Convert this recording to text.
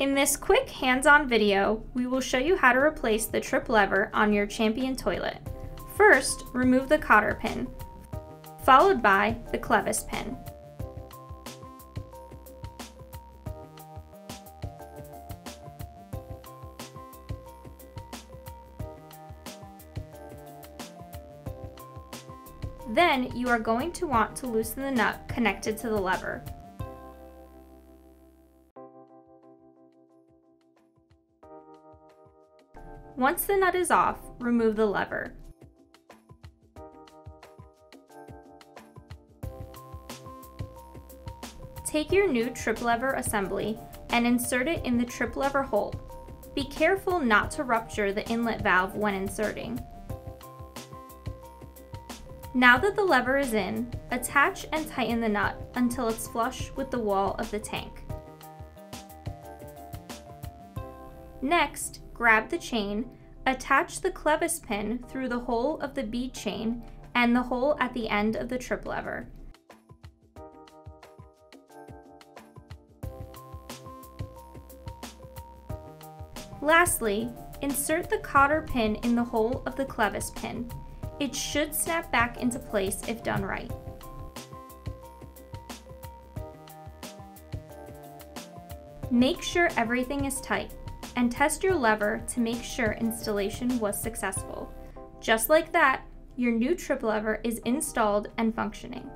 In this quick hands-on video, we will show you how to replace the trip lever on your Champion toilet. First, remove the cotter pin, followed by the clevis pin. Then you are going to want to loosen the nut connected to the lever. Once the nut is off, remove the lever. Take your new trip lever assembly and insert it in the trip lever hole. Be careful not to rupture the inlet valve when inserting. Now that the lever is in, attach and tighten the nut until it's flush with the wall of the tank. Next, grab the chain, attach the clevis pin through the hole of the bead chain and the hole at the end of the trip lever. Lastly, insert the cotter pin in the hole of the clevis pin. It should snap back into place if done right. Make sure everything is tight, and test your lever to make sure installation was successful. Just like that, your new trip lever is installed and functioning.